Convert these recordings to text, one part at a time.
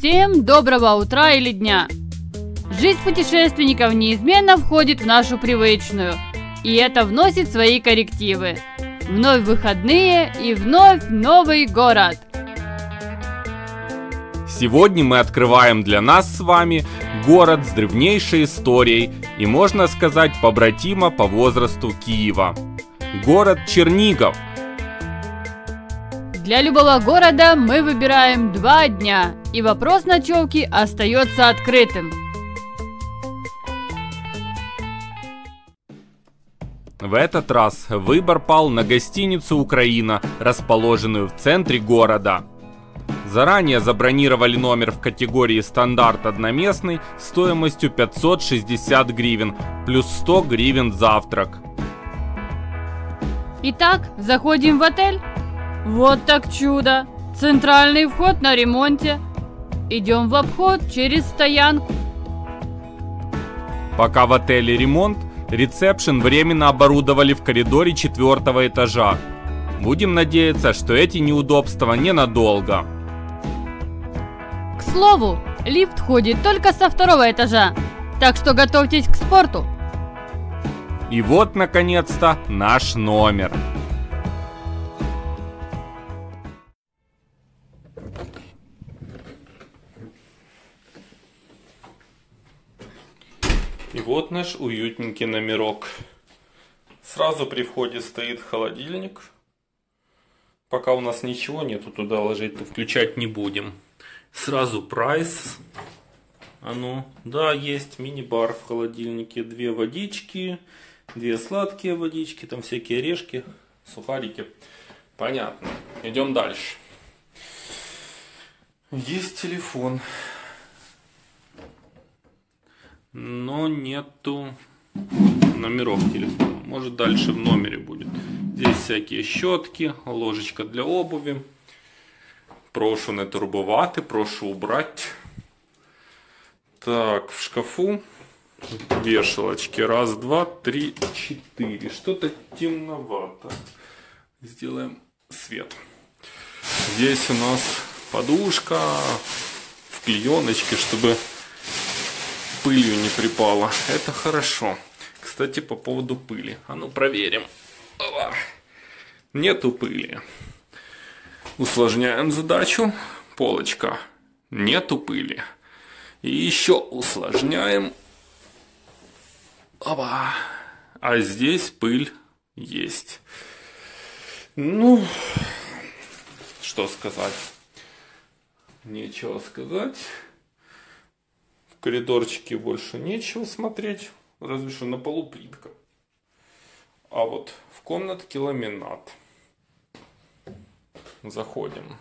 Всем доброго утра или дня! Жизнь путешественников неизменно входит в нашу привычную, и это вносит свои коррективы. Вновь выходные и вновь новый город. Сегодня мы открываем для нас с вами город с древнейшей историей и, можно сказать, побратима по возрасту Киева. Город Чернигов. Для любого города мы выбираем 2 дня, и вопрос ночевки остается открытым. В этот раз выбор пал на гостиницу «Украина», расположенную в центре города. Заранее забронировали номер в категории «Стандарт одноместный» стоимостью 560 гривен, плюс 100 гривен завтрак. Итак, заходим в отель. Вот так чудо! Центральный вход на ремонте. Идем в обход через стоянку. Пока в отеле ремонт, ресепшн временно оборудовали в коридоре 4-го этажа. Будем надеяться, что эти неудобства ненадолго. К слову, лифт ходит только со 2-го этажа, так что готовьтесь к спорту. И вот, наконец-то, наш номер. И вот наш уютненький номерок. Сразу при входе стоит холодильник. Пока у нас ничего нету, туда ложить-то включать не будем. Сразу прайс. Оно, да, есть мини-бар в холодильнике. 2 водички, 2 сладкие водички, там всякие орешки, сухарики. Понятно. Идем дальше. Есть телефон. Но нету номеров телефона. Может, дальше в номере будет. Здесь всякие щетки, ложечка для обуви. Прошу не турбувати, прошу убрать. Так, в шкафу вешалочки. 1, 2, 3, 4. Что-то темновато. Сделаем свет. Здесь у нас подушка в клееночке, чтобы пылью не припало. Это хорошо. Кстати, по поводу пыли. А ну проверим. Нету пыли. Усложняем задачу. Полочка. Нету пыли. И еще усложняем. Опа. А здесь пыль есть. Ну, что сказать? Нечего сказать. В коридорчике больше нечего смотреть, разве что на полу плитка. А вот в комнатке ламинат. Заходим.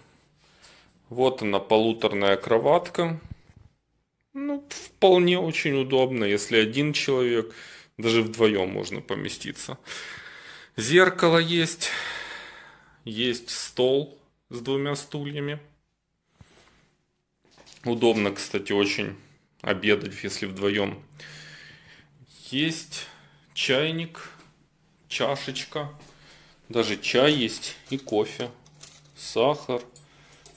Вот она, полуторная кроватка. Ну, вполне очень удобно, если один человек, даже вдвоем можно поместиться. Зеркало есть. Есть стол с 2 стульями. Удобно, кстати, очень обедать, если вдвоем. Есть чайник, чашечка, даже чай есть и кофе, сахар,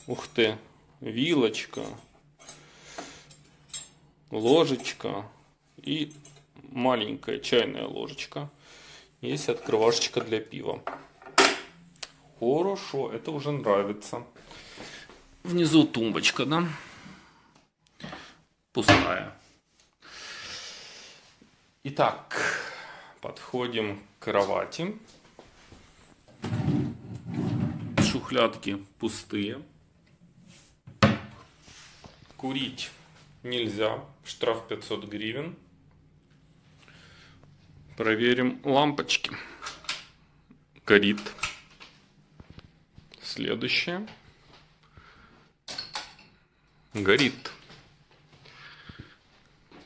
ух ты, вилочка, ложечка и маленькая чайная ложечка. Есть открывашечка для пива. Хорошо, это уже нравится. Внизу тумбочка, да? Пустая. Итак, подходим к кровати. Шухлядки пустые. Курить нельзя. Штраф 500 гривен. Проверим лампочки. Горит. Следующее. Горит.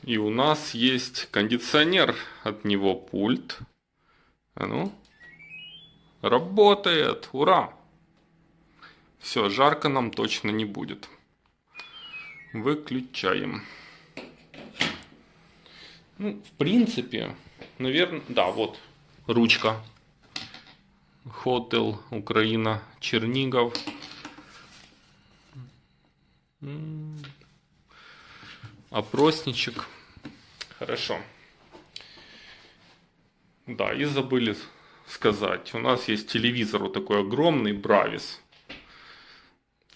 И у нас есть кондиционер, от него пульт. А ну, работает, ура! Все, жарко нам точно не будет. Выключаем. Ну, в принципе, наверное, да, вот ручка. Хотел Украина, Чернигов. опросничек. Хорошо. Да, и забыли сказать. У нас есть телевизор вот такой огромный, Бравис.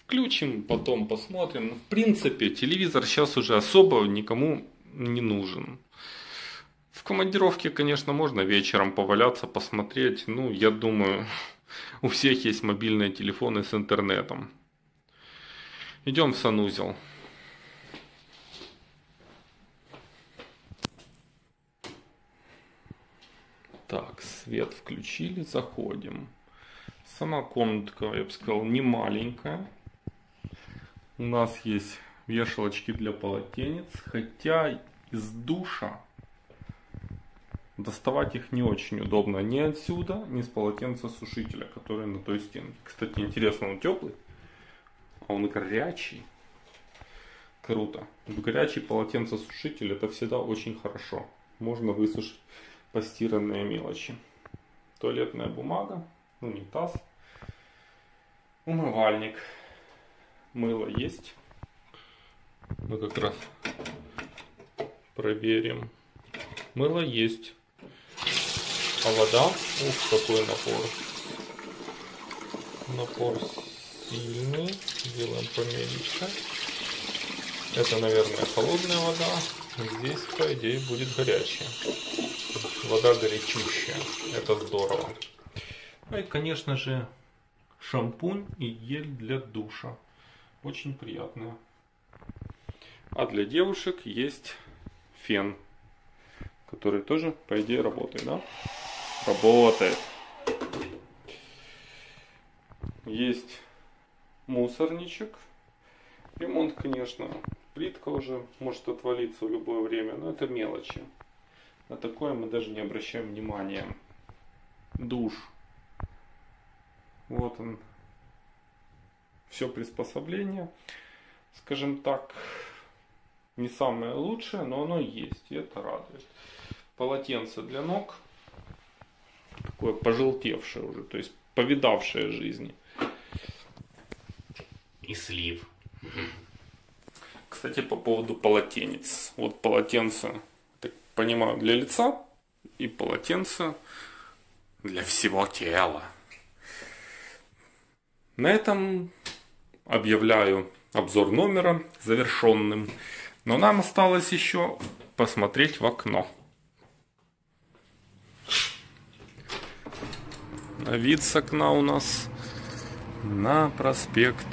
Включим, потом посмотрим. В принципе, телевизор сейчас уже особо никому не нужен. В командировке, конечно, можно вечером поваляться, посмотреть. Ну, я думаю, у всех есть мобильные телефоны с интернетом. Идем в санузел. Так, свет включили, заходим. Сама комнатка, я бы сказал, не маленькая. У нас есть вешалочки для полотенец, хотя из душа доставать их не очень удобно. Ни отсюда, ни с полотенцесушителя, который на той стенке. Кстати, интересно, он теплый, а он горячий. Круто. Горячий полотенцесушитель — это всегда очень хорошо. Можно высушить постиранные мелочи. Туалетная бумага, унитаз, умывальник. Мыло есть. Мы как раз проверим. Мыло есть. А вода? Ух, какой напор. Напор сильный. Делаем поменьше. Это, наверное, холодная вода. Здесь, по идее, будет горячая. Вода горячущая. Это здорово. Ну и, конечно же, шампунь и гель для душа. Очень приятная. А для девушек есть фен, который тоже, по идее, работает, да? Работает. Есть мусорничек. Ремонт, конечно, плитка уже может отвалиться в любое время, но это мелочи. На такое мы даже не обращаем внимания. Душ. Вот он. Все приспособление, скажем так, не самое лучшее, но оно есть, и это радует. Полотенце для ног, такое пожелтевшее уже, то есть повидавшее жизни. И слив. Кстати, по поводу полотенец. Вот полотенце, так понимаю, для лица, и полотенце для всего тела. На этом объявляю обзор номера завершенным. Но нам осталось еще посмотреть в окно. А вид с окна у нас на проспект.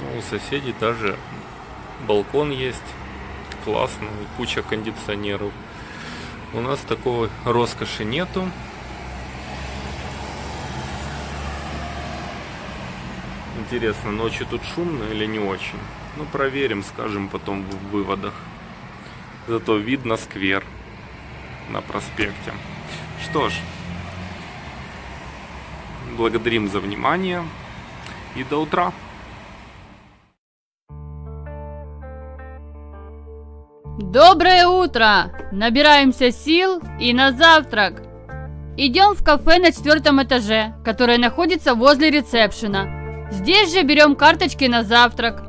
Ну, у соседей даже балкон есть. Классный, куча кондиционеров. У нас такого роскоши нету. Интересно, ночью тут шумно или не очень? Ну, проверим, скажем потом в выводах. Зато видно сквер на проспекте. Что ж, благодарим за внимание и до утра. Доброе утро! Набираемся сил и на завтрак. Идем в кафе на 4-м этаже, которое находится возле ресепшена. Здесь же берем карточки на завтрак.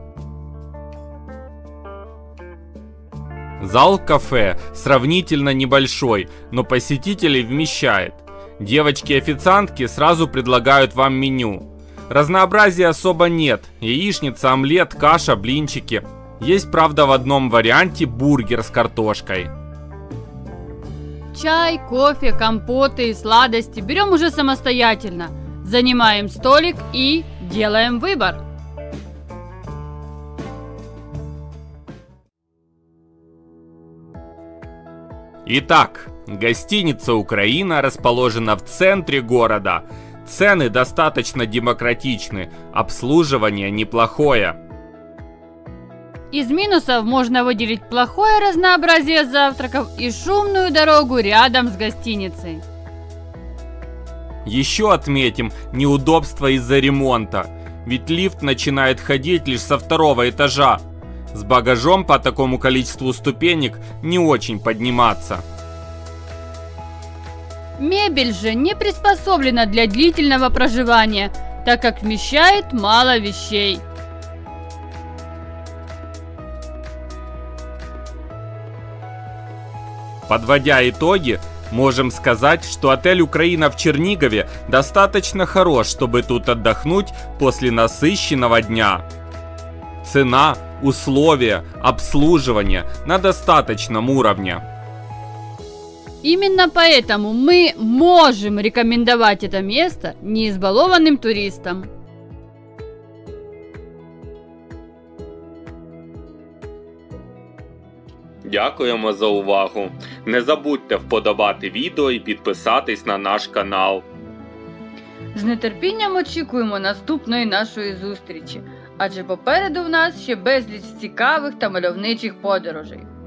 Зал кафе сравнительно небольшой, но посетителей вмещает. Девочки-официантки сразу предлагают вам меню. Разнообразия особо нет. Яичница, омлет, каша, блинчики. Есть, правда, в одном варианте бургер с картошкой. Чай, кофе, компоты и сладости берем уже самостоятельно. Занимаем столик и делаем выбор. Итак, гостиница «Украина» расположена в центре города. Цены достаточно демократичны, обслуживание неплохое. Из минусов можно выделить плохое разнообразие завтраков и шумную дорогу рядом с гостиницей. Еще отметим неудобства из-за ремонта, ведь лифт начинает ходить лишь со 2-го этажа. С багажом по такому количеству ступенек не очень подниматься. Мебель же не приспособлена для длительного проживания, так как вмещает мало вещей. Подводя итоги, можем сказать, что отель «Украина» в Чернигове достаточно хорош, чтобы тут отдохнуть после насыщенного дня. Цена, условия, обслуживание на достаточном уровне. Именно поэтому мы можем рекомендовать это место не избалованным туристам. Дякуємо за увагу. Не забудьте вподобати відео і підписатись на наш канал. З нетерпінням очікуємо наступної нашої зустрічі, адже попереду в нас ще безліч цікавих та мальовничих подорожей.